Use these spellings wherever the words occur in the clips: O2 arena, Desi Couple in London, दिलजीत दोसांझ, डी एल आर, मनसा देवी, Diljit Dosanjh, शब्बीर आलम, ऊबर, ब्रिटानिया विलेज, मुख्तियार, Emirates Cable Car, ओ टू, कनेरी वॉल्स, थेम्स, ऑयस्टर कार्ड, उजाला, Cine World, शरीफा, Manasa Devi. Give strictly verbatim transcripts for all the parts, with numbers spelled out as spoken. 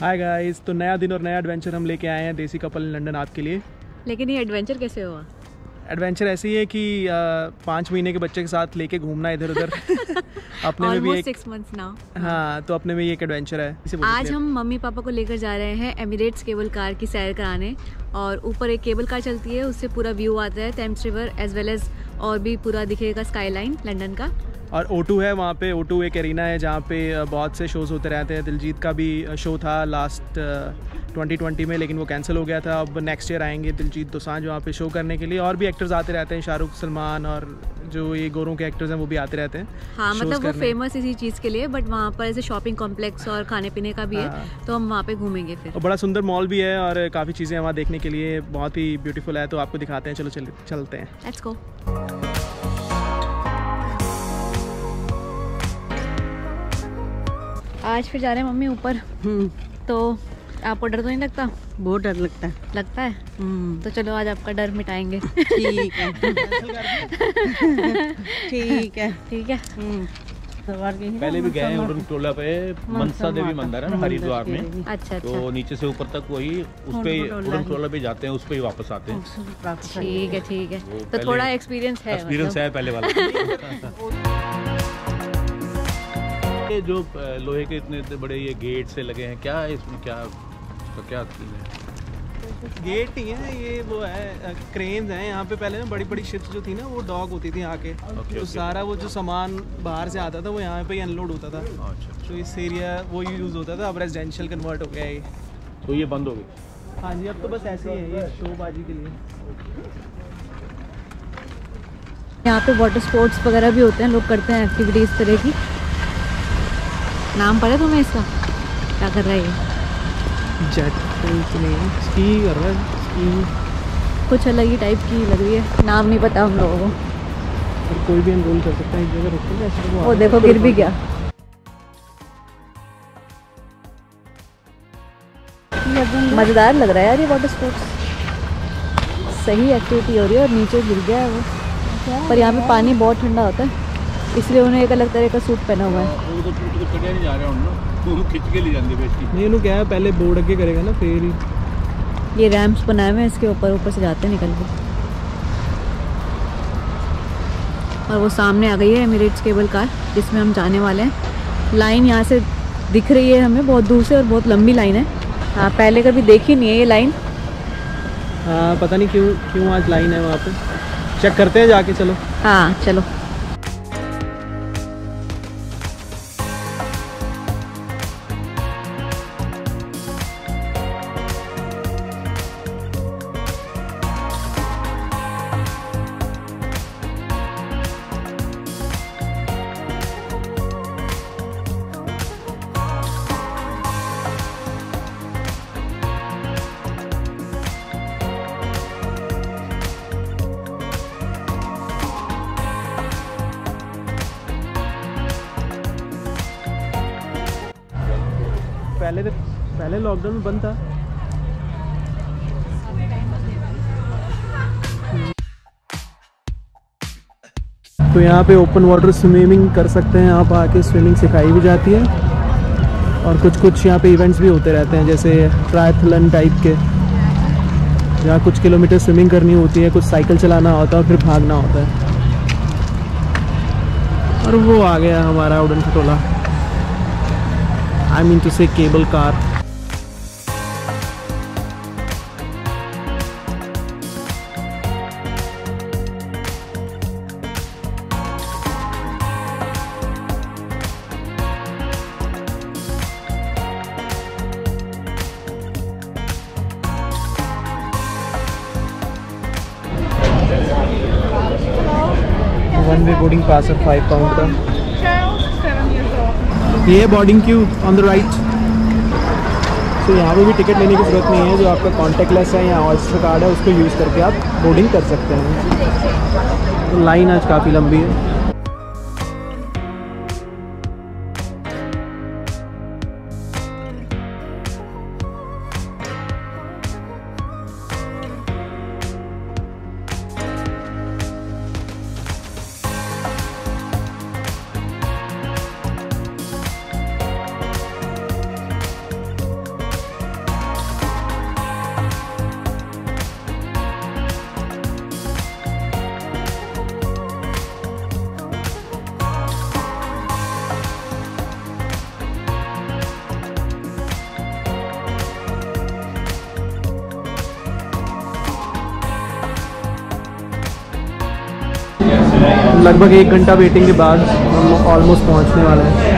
Hi guys, तो नया दिन और नया एडवेंचर हम लेके आए हैं देसी कपल इन लंदन आपके लिए। लेकिन ये एडवेंचर कैसे हुआ? एडवेंचर ऐसे ही है कि पाँच महीने के बच्चे के साथ लेके घूमना इधर उधर अपने में भी एक सिक्स मंथ्स नाउ। हाँ, तो अपने में ये एक एडवेंचर है। इसे आज हम मम्मी पापा को लेकर जा रहे हैं एमिरेट्स केबल कार की सैर कराने। और ऊपर एक केबल कार चलती है, उससे पूरा व्यू आता है, थेम्स river as well as और भी पूरा दिखेगा स्काईलाइन लंदन का। और ओ टू है वहाँ पे। ओ टू एक एरिना है जहाँ पे बहुत से शोज़ होते रहते हैं। दिलजीत का भी शो था लास्ट ट्वेंटी ट्वेंटी में, लेकिन वो कैंसिल हो गया था। अब नेक्स्ट ईयर आएंगे दिलजीत दोसांझ वहाँ पे शो करने के लिए। और भी एक्टर्स आते रहते हैं, शाहरुख, सलमान और जो ये गोरों के एक्टर्स हैं वो भी आते रहते हैं। हाँ, मतलब वो फेमस इसी चीज़ के लिए। बट वहाँ पर ऐसे शॉपिंग कॉम्प्लेक्स और खाने पीने का भी है, तो हम वहाँ पर घूमेंगे फिर। और बड़ा सुंदर मॉल भी है और काफ़ी चीज़ें वहाँ देखने के लिए, बहुत ही ब्यूटीफुल है। तो आपको दिखाते हैं, चलो चल चलते हैं। Let's go. आज फिर जा रहे हैं मम्मी ऊपर। तो आपको डर तो नहीं लगता? बहुत डर लगता है। लगता है? तो चलो आज आपका डर मिटाएंगे। ठीक है ठीक है ठीक है। पहले भी गए हैं उड़न टोला पे, मनसा देवी मंदिर है हरिद्वार में। अच्छा, तो नीचे से ऊपर तक वही उस पे उड़न टोला पे जाते हैं, उस पे ही वापस आते हैं। ठीक है ठीक है। तो थोड़ा एक्सपीरियंस है। एक्सपीरियंस है पहले वाला। ये जो लोहे के इतने इतने बड़े ये गेट से लगे हैं, क्या है इसमें? क्या तो क्या गेट ही है ये? वो है क्रेन्स हैं यहाँ पे। पहले ना बड़ी बड़ी शिप्स जो थी ना, वो डॉक होती थी यहाँ के। okay, तो okay, सारा वो जो सामान बाहर से आता था वो यहाँ पे ही अनलोड होता था। अच्छा, तो इस एरिया वो यूज़ होता था। अब रेजिडेंशियल कन्वर्ट हो गया ये, तो ये बंद हो गई। हाँ जी, अब तो बस ऐसे ही है ये शोबाजी के लिए। यहाँ पे वाटर स्पोर्ट्स वगैरह भी होते हैं, लोग करते हैं एक्टिविटीज़ तरह की। नाम पढ़ा तुम्हें इसका? क्या कर रहा है ये? जेट स्की कर रहा है। स्की कुछ अलग ही टाइप की लग रही है, नाम नहीं पता हम लोगों को। और कोई भी एनरोल कर सकता है एक जगह रुकते हैं। वो देखो गिर भी गया। मज़ेदार लग रहा है यार ये वाटर स्पोर्ट्स। सही एक्टिविटी हो रही है। और नीचे गिर गया है वो, पर यहाँ पे पानी बहुत ठंडा होता है, इसलिए उन्हें एक अलग तरह का सूट पहना हुआ है। वो तो टूट के चढ़िया नहीं जा रहा हूं ना, वो खिंच के ले जांदी बेटी। नहीं, इन्होंने क्या है पहले बोर्ड आगे करेगा ना, फिर ही ये रैंप्स बनाए हुए हैं इसके ऊपर, ऊपर से जाते निकल के। और वो सामने आ गई है एमिरेट्स केबल कार जिसमें हम जाने वाले हैं। लाइन यहाँ से दिख रही है हमें बहुत दूर से, और बहुत लंबी लाइन है। हाँ, पहले कभी देखी नहीं है ये लाइन। हाँ, पता नहीं क्यों क्यों आज लाइन है वहाँ पर। चेक करते हैं जाके। चलो। हाँ चलो। पहले तो पहले लॉकडाउन में बंद था। तो यहाँ पे ओपन वाटर स्विमिंग कर सकते हैं आप आके। स्विमिंग सिखाई भी जाती है और कुछ कुछ यहाँ पे इवेंट्स भी होते रहते हैं, जैसे ट्रायथलन टाइप के, जहाँ कुछ किलोमीटर स्विमिंग करनी होती है, कुछ साइकिल चलाना होता है और फिर भागना होता है। और वो आ गया हमारा उड़न खटोला, I mean to say cable car. One way boarding pass है फाइव पाउंड का। ये boarding queue on the right. तो यहाँ पे भी टिकट लेने की ज़रूरत नहीं है। जो आपका कॉन्टैक्टलेस है या ऑयस्टर कार्ड है, उसको यूज़ करके आप बोर्डिंग कर सकते हैं। तो लाइन आज काफ़ी लंबी है। लगभग एक घंटा वेटिंग के बाद हम ऑलमोस्ट पहुंचने वाले हैं।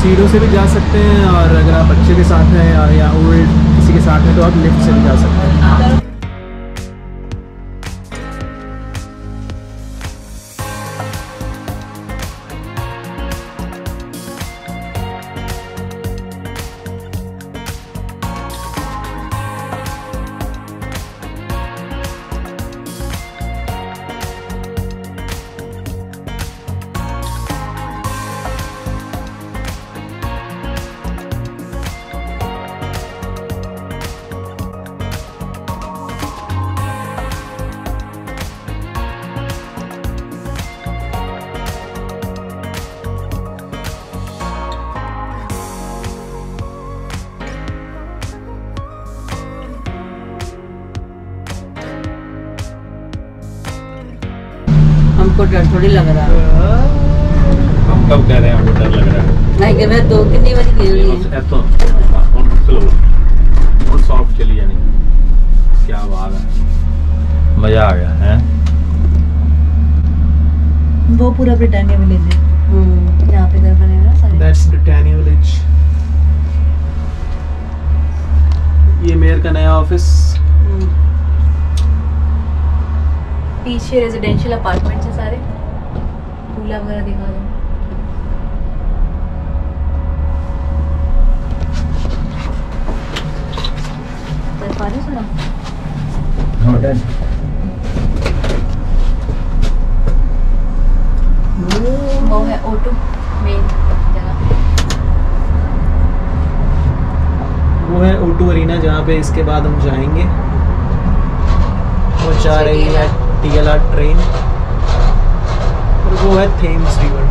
सीढ़ियों से भी जा सकते हैं और अगर आप बच्चे के साथ हैं या, या ओल्ड किसी के साथ हैं तो आप लिफ्ट से भी जा सकते हैं। हमको डर थोड़ी लग रहा है। हम कब कह रहे हैं हमको डर लग रहा है? नहीं कह रहे दो कितनी बार गिर रही है तो कौन चलो बहुत सॉफ्ट चली यानी क्या बात है, मजा आ गया है। वो पूरा ब्रिटानिया विलेज है हम्म यहां पे घर बने हुए हैं सारे। That's ब्रिटानिया विलेज। ये मेयर का नया ऑफिस, पीछे रेजिडेंशियल अपार्टमेंट्स हैं सारे, पूला वगैरह दिखा दो। पानी सुना होटल वो है ओ टू मेन जगह, वो है ओ टू अरीना जहाँ पे इसके बाद हम जाएंगे। वो जा रही है डी एल आर ट्रेन और वो है थेम्स रिवर।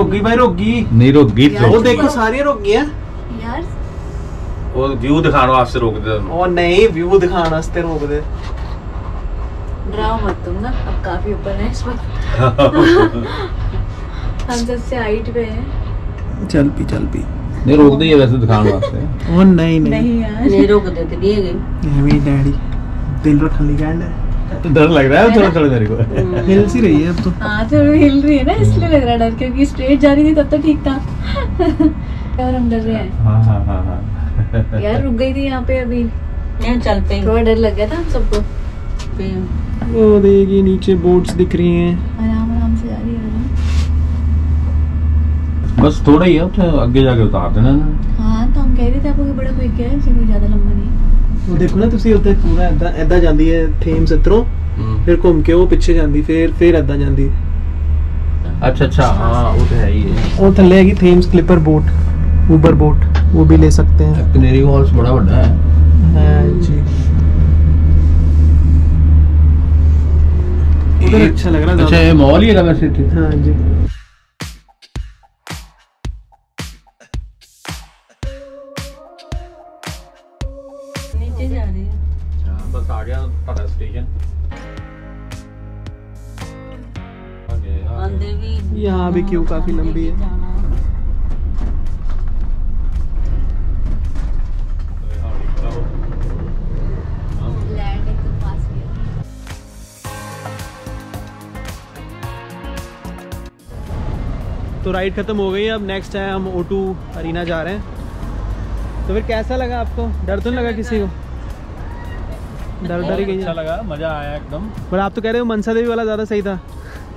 रोगी भाई रोगी नहीं रोगी वो देखो सारी रोगी है यार। वो व्यू दिखाना आपसे रोक दे और नहीं व्यू दिखाना वास्ते रोक दे। डराओ मत तुम ना, अब काफी ऊपर है इस वक्त। हम जैसे हाइट पे हैं। चल पी चल पी नहीं रोक दे ये वैसे दिखाना वास्ते। वो नहीं नहीं यार नहीं रोक देते दिए गए। हमें डैडी दिल रखा लिगैंड है तो डर लग रहा है थोड़ा थोड़ा मेरे को। हिल सी रही है अब तो। हाँ थोड़ी हिल रही है ना इसलिए लग रहा है डर, क्योंकि स्ट्रेट जा रही थी तब तो ठीक था। और हम डर रहे हैं। हाँ हाँ हाँ हाँ। यार रुक गई थी यहाँ पे अभी यहाँ चल पे थोड़ा डर लग गया था सबको। वो देखिए नीचे बोट्स दिख रही हैं। आराम आराम से जा रही है। बस थोड़ा ही है आगे जाके उतार देना। हाँ तो हम कह रहे थे आपको बड़ा क्विक है इसलिए ज्यादा लंबा नहीं। वो देखो ना तुसी उधर पूरा ऐदा ऐदा जांदी है थेम्स इतरों फिर घूम के वो पीछे जांदी फिर फिर ऐदा जांदी। अच्छा अच्छा हां वो तो है ही है। वो थल्ले हैगी थेम्स clipper boat ऊबर boat वो भी ले सकते हैं। कनेरी वॉल्स बड़ा बड़ा है। हां जी उधर अच्छा लग रहा है। अच्छा ये मॉल ही है वैसे तो। हां जी बस आ गया टाटा स्टेशन। अंदर भी यहाँ भी क्यू काफी लंबी है। तो राइड खत्म हो गई है, अब नेक्स्ट है हम ओ टू अरीना जा रहे हैं। तो फिर कैसा लगा आपको? डर तो नहीं लगा किसी को? डर डर ही अच्छा लगा, मजा आया एकदम। पर आप तो कह रहे हो मनसा देवी वाला ज्यादा सही था।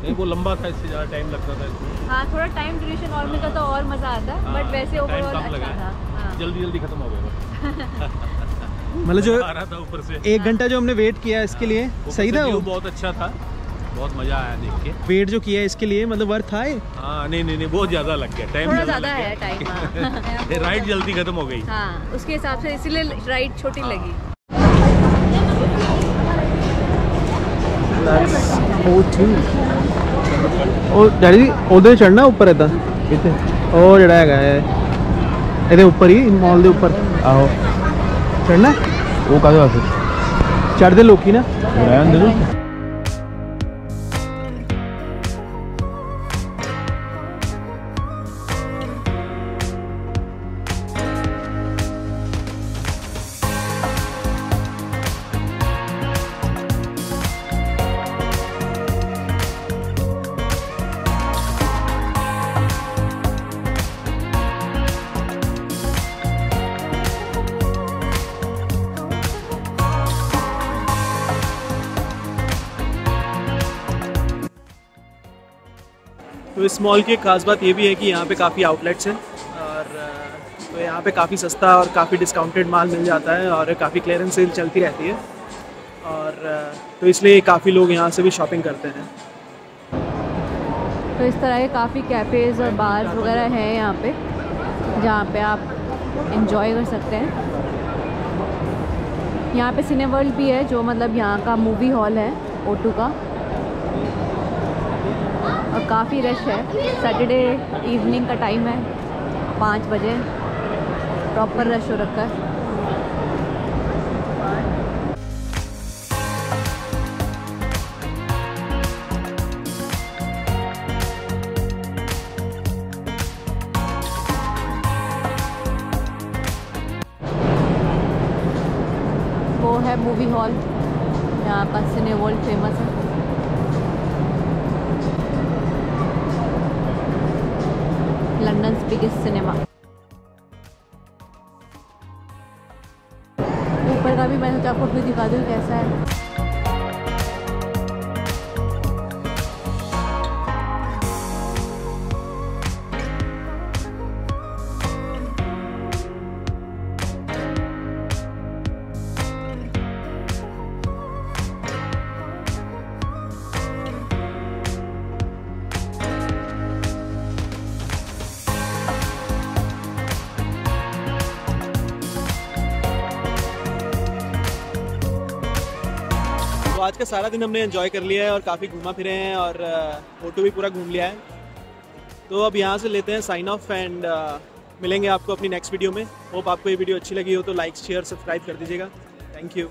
नहीं वो लंबा था, इससे ज्यादा टाइम लगता था। हाँ थोड़ा टाइम ड्यूरेशन और में का तो और मजा आता, बट वैसे ओवरऑल अच्छा था। हाँ। जल्दी जल्दी खत्म हो गया। मतलब जो आ रहा था ऊपर से एक घंटा जो हमने वेट किया इसके लिए सही था, वो बहुत अच्छा था। बहुत मजा आया देख के। वेट जो किया इसके लिए मतलब वर्थ था? हाँ नहीं नहीं नहीं बहुत ज्यादा लग गया, टाइम थोड़ा ज्यादा है, टाइम राइड जल्दी खत्म हो गई। हाँ उसके हिसाब से इसीलिए राइड छोटी लगी। और डैडी उधर चढ़ना ऊपर रहता और जड़ा है इधर ऊपर ही मॉल के ऊपर आओ चढ़ना वो कदों चढ़ते लोग ना रहने। तो इस मॉल की एक खास बात ये भी है कि यहाँ पे काफ़ी आउटलेट्स हैं और तो यहाँ पे काफ़ी सस्ता और काफ़ी डिस्काउंटेड माल मिल जाता है और काफ़ी क्लियरेंस सेल चलती रहती है और तो इसलिए काफ़ी लोग यहाँ से भी शॉपिंग करते हैं। तो इस तरह के काफ़ी कैफ़ेज़ और बार्स वगैरह हैं यहाँ पे जहाँ पे आप एंजॉय कर सकते हैं। यहाँ पे सिने वर्ल्ड भी है जो मतलब यहाँ का मूवी हॉल है ओ टू का और काफ़ी रश है। सैटरडे इवनिंग का टाइम है, पाँच बजे प्रॉपर रश हो रखा है। वो है मूवी हॉल, यहाँ पर सिने वर्ल्ड फेमस है। London biggest cinema. ऊपर का भी मैं सोचा आपको भी दिखा दूँ कैसा है। आज का सारा दिन हमने एंजॉय कर लिया है और काफ़ी घूमा फिरे हैं और फोटो भी पूरा घूम लिया है। तो अब यहाँ से लेते हैं साइन ऑफ एंड मिलेंगे आपको अपनी नेक्स्ट वीडियो में। होप आपको ये वीडियो अच्छी लगी हो तो लाइक शेयर सब्सक्राइब कर दीजिएगा। Thank you.